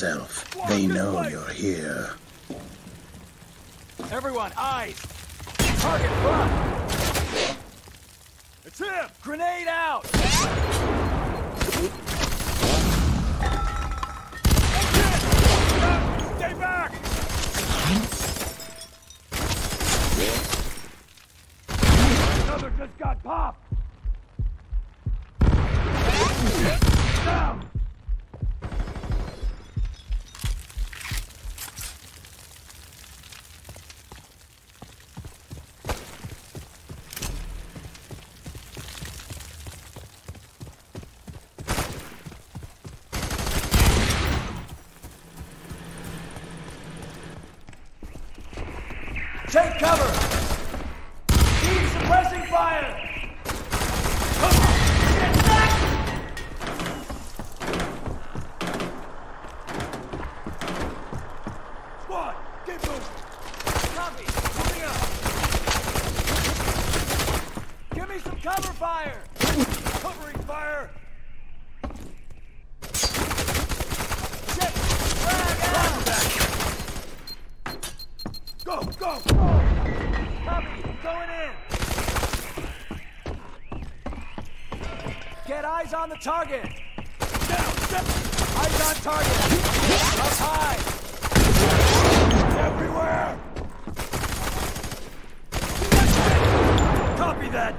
yourself. They know you're here. Everyone, eyes! Target front! It's him! Grenade out! Stay back! Another just got popped! Down! Take cover! Keep suppressing fire! Come on! Get back! Squad! Keep moving! Copy! Coming up! Give me some cover fire! Covering fire! Shit! Frag out! Go, go, go! Copy, going in! Get eyes on the target! Down, step! Eyes on target! Up high! Everywhere! Copy that!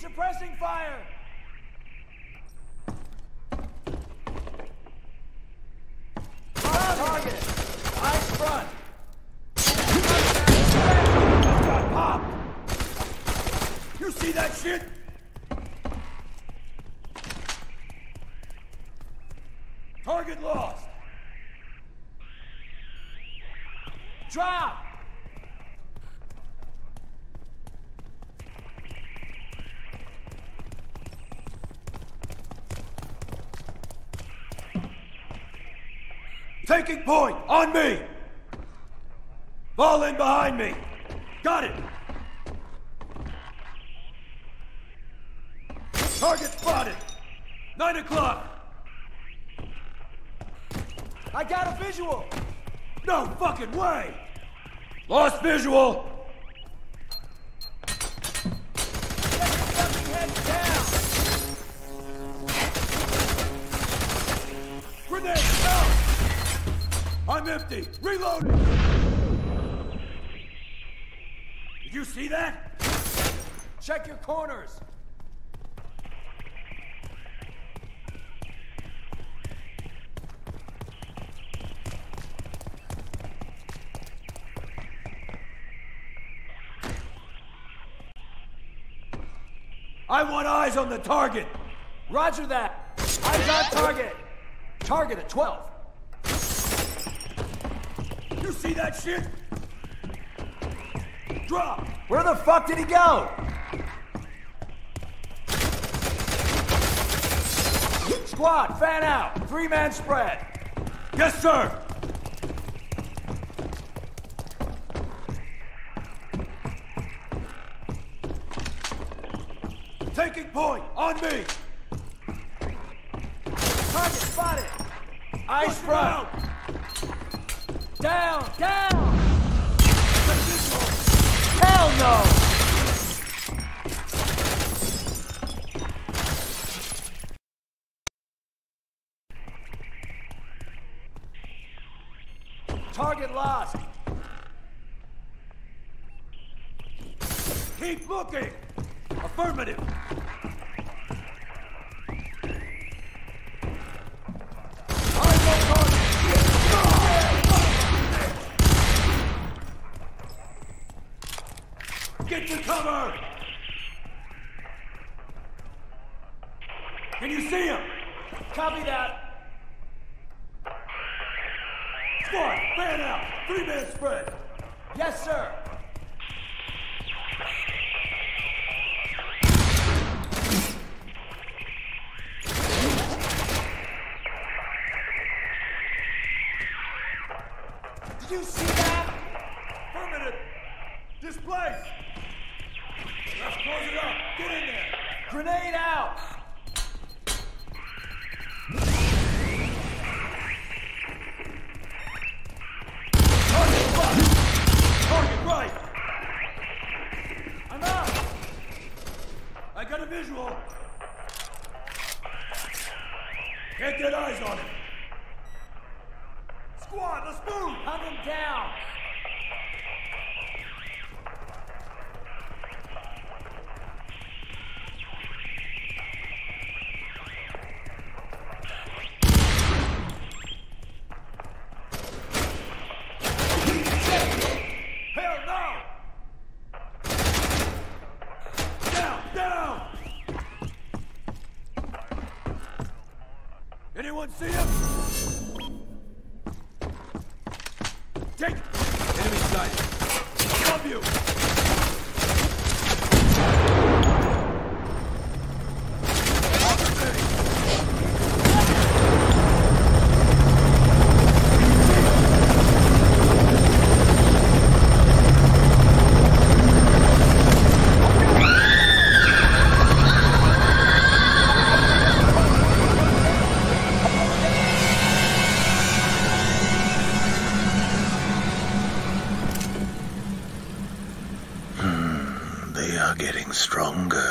Suppressing fire! Target! Eyes front! Pop! You see that shit? Target lost! Drop! Taking point! On me! Fall in behind me! Got it! Target spotted! 9 o'clock! I got a visual! No fucking way! Lost visual! I'm empty! Reloading! Did you see that? Check your corners! I want eyes on the target! Roger that! Eyes on target! Target at 12. You see that shit? Drop! Where the fuck did he go? Squad, fan out! 3-man spread! Yes, sir! Taking point! On me! Target spotted! Eyes front! Down! Down! Hell no! Target lost! Keep looking! Affirmative! Get to cover! Can you see him? Copy that. Squad, fan out. 3-man spread. Yes, sir. Did you see that? Grenade! Let's close it up! Get in there! Grenade out! Target left! Target right! I'm out! I got a visual! Can't get eyes on him! Squad, let's move! Hunt him down! Anyone see him? Take it! Enemy sighted. Above you! Getting stronger.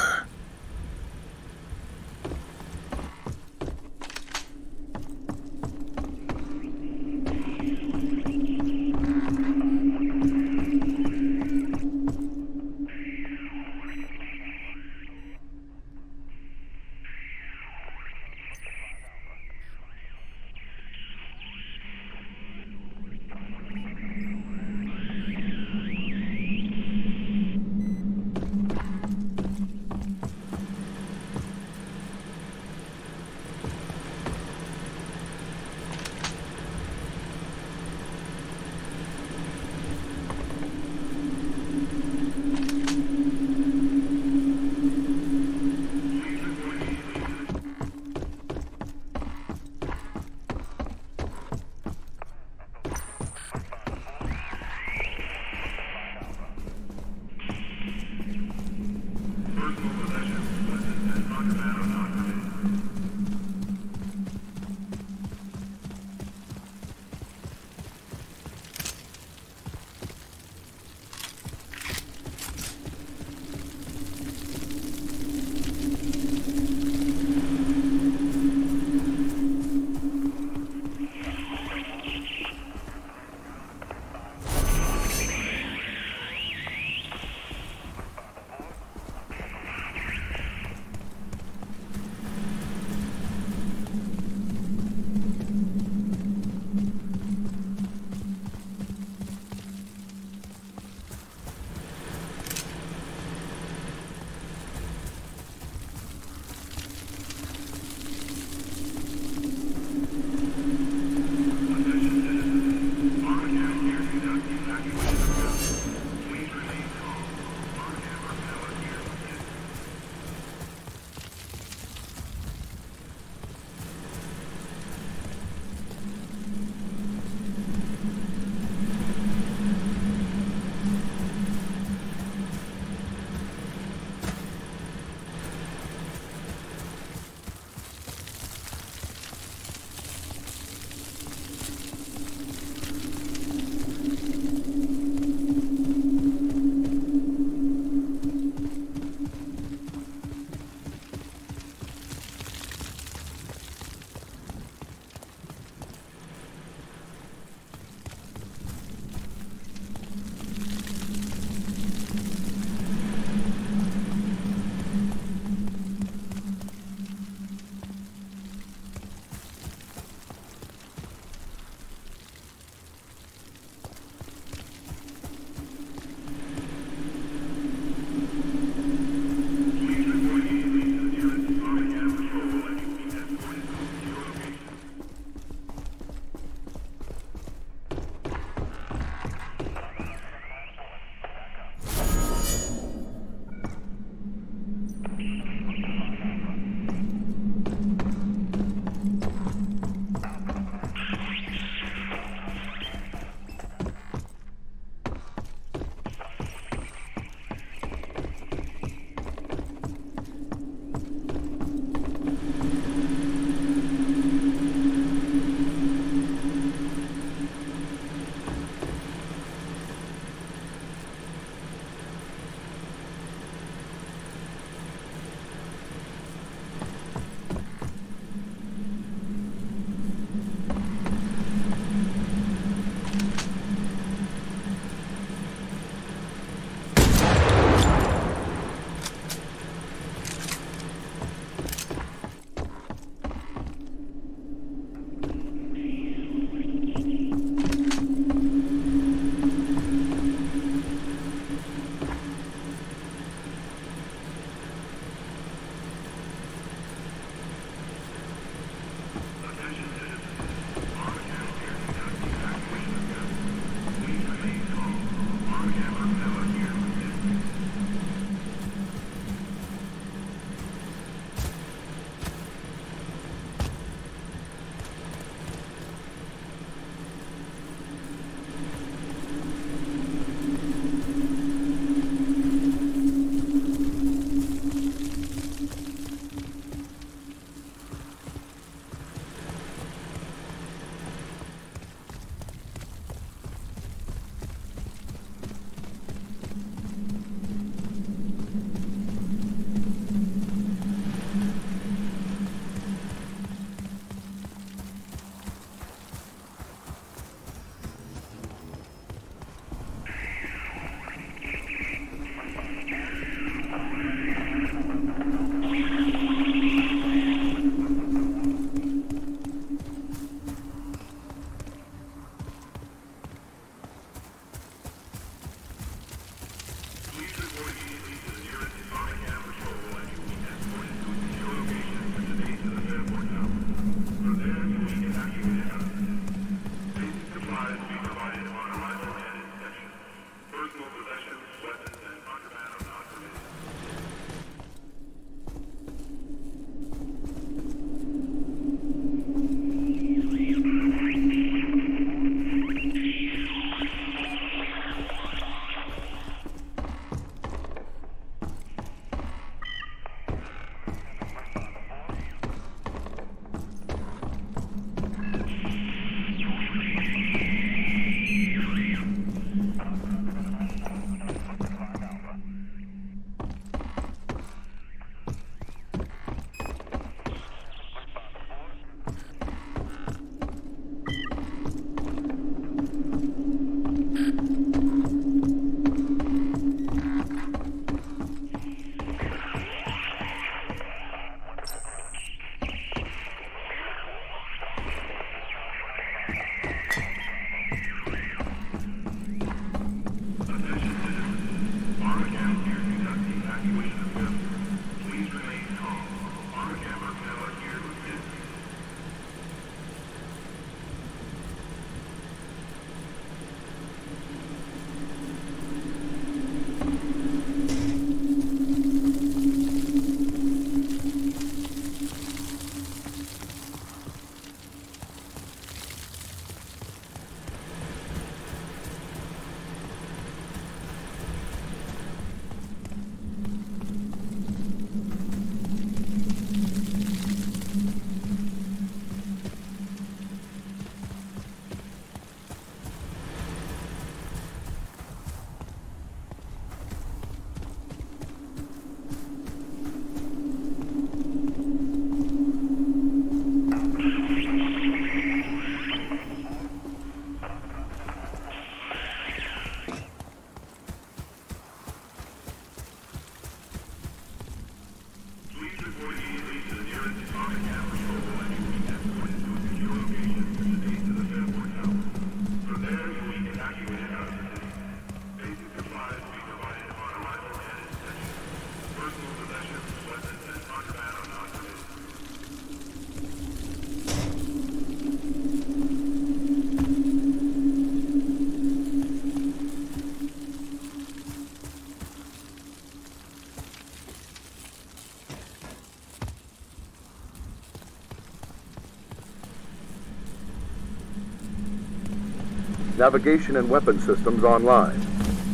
Navigation and weapon systems online.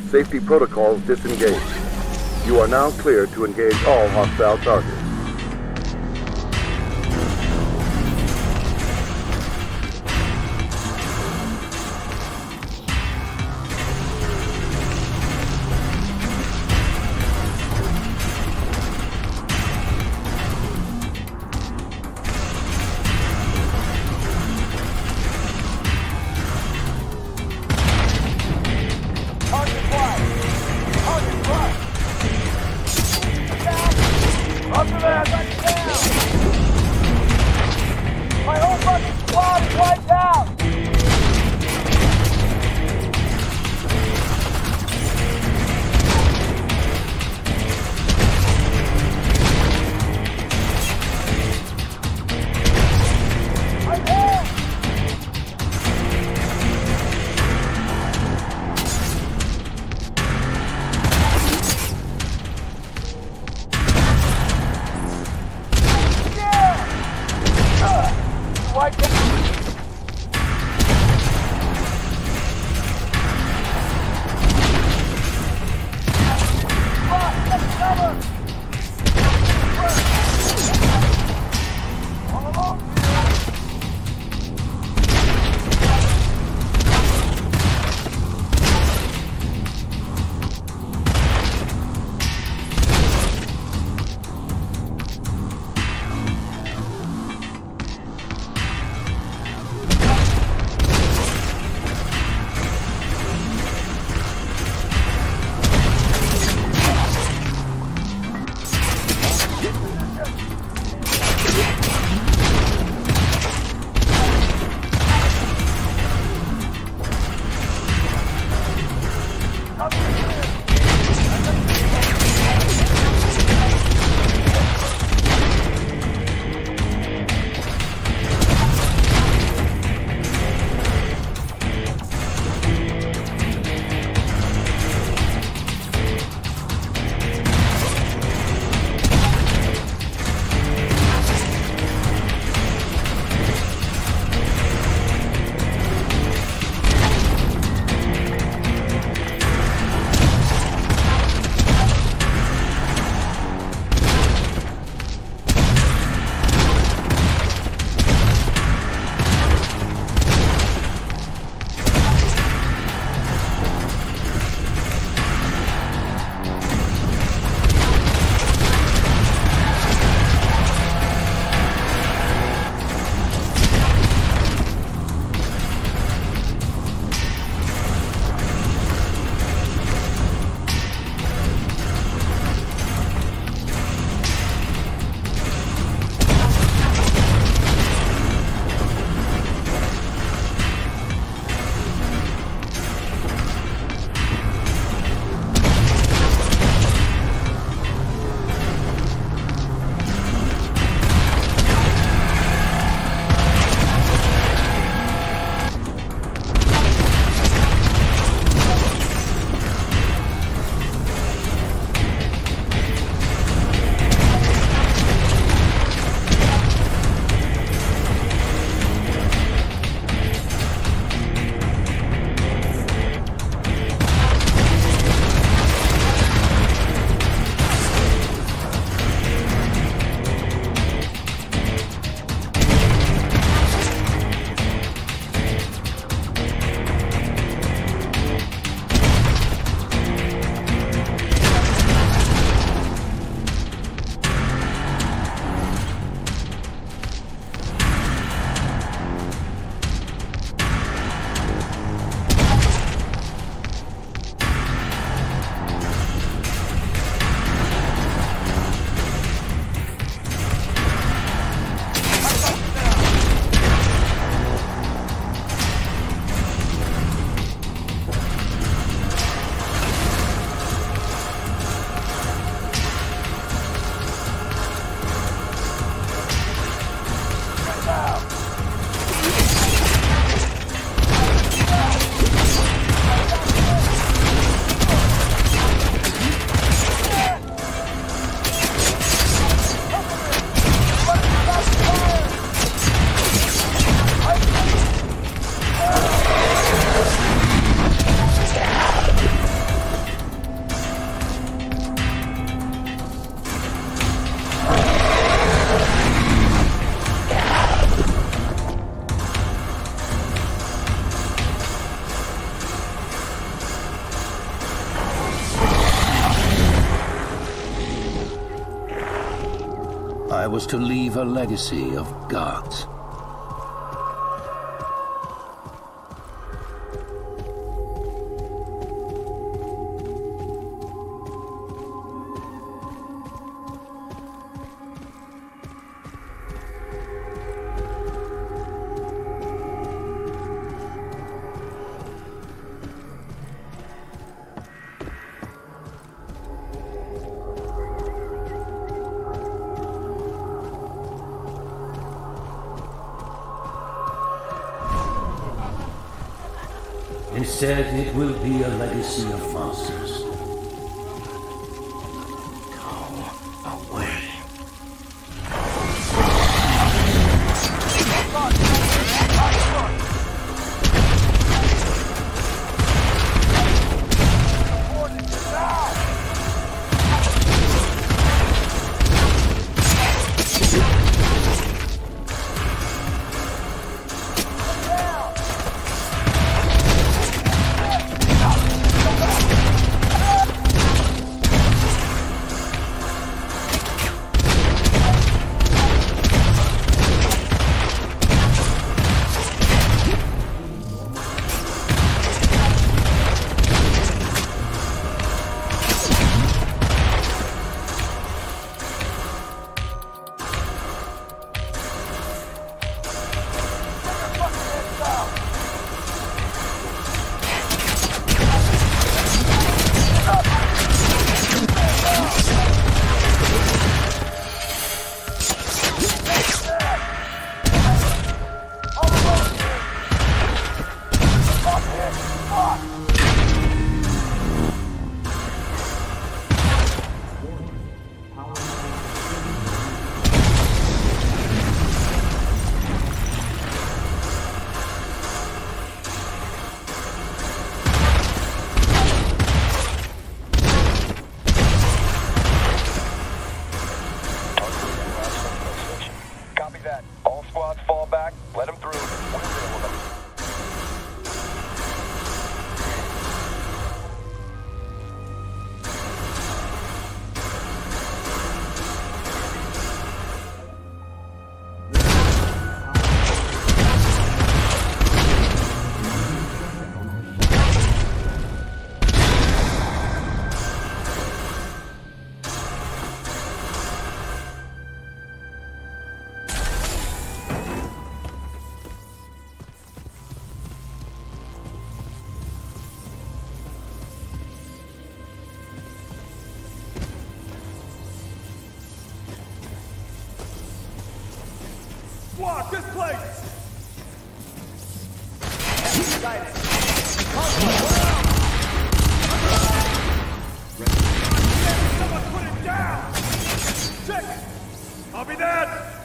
Safety protocols disengaged. You are now cleared to engage all hostile targets. Empire was to leave a legacy of gods. Instead, it will be a legacy of monsters. Block this place! Someone put it down! Check it! Copy that!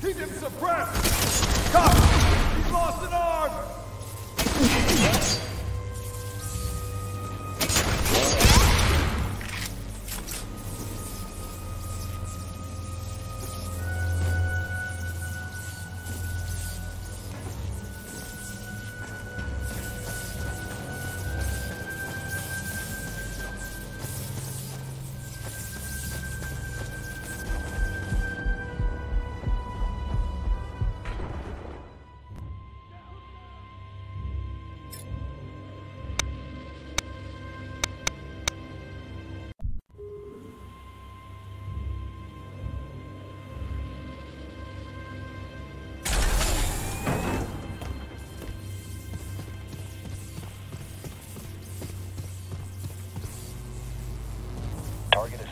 Keep him suppressed! Cop! He's lost an arm!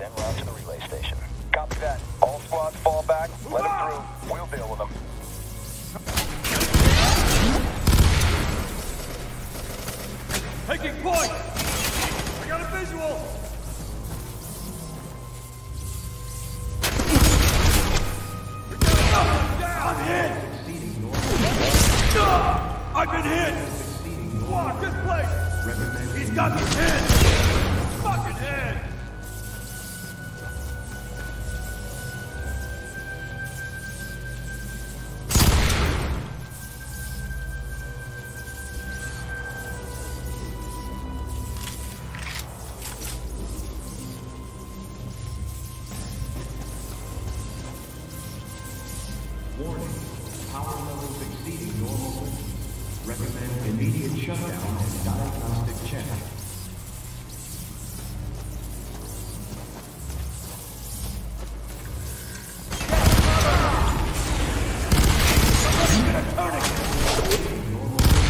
En route to the relay station. Copy that. All squads fall back. Let them through. We'll deal with them. Taking point! I got a visual! We're going down! I'm hit! I've been hit! Block this place! He's got me hit! Fucking hit! exceeding normal. Recommend immediate shutdown and diagnostic check.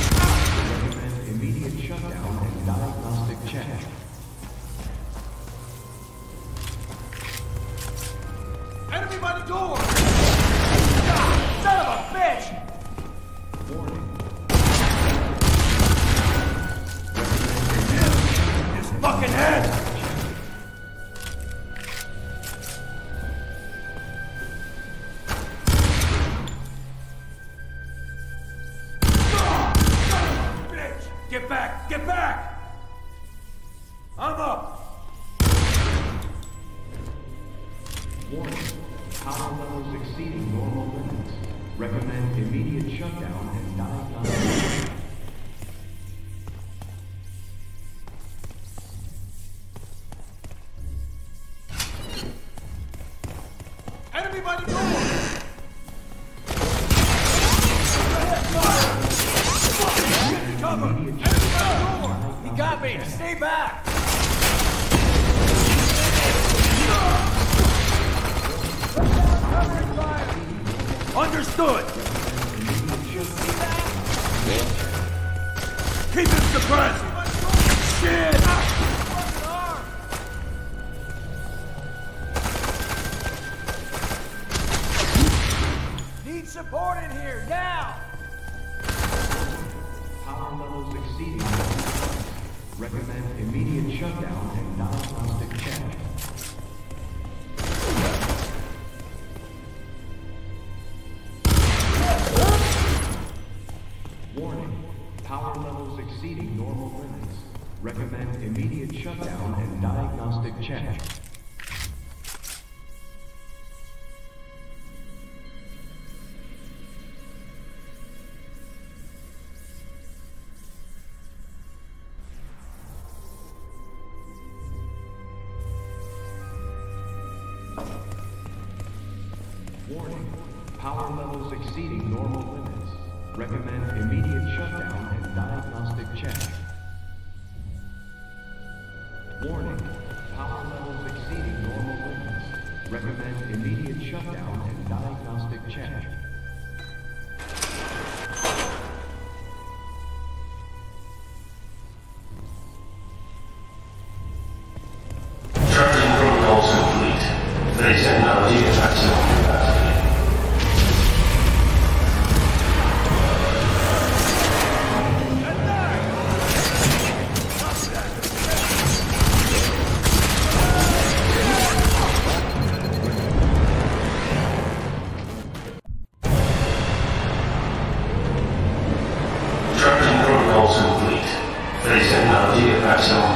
Power levels exceeding normal limits. Recommend immediate shutdown and diagnostic check. Warning. Power levels exceeding normal limits. Recommend immediate shutdown and diagnostic check. Captain protocols complete. Phase technology is active.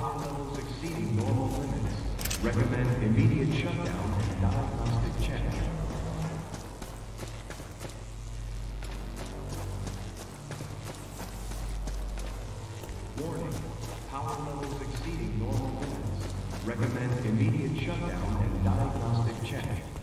power levels exceeding normal limits. Recommend immediate shutdown and diagnostic check. Warning, power levels exceeding normal limits. Recommend immediate shutdown and diagnostic check.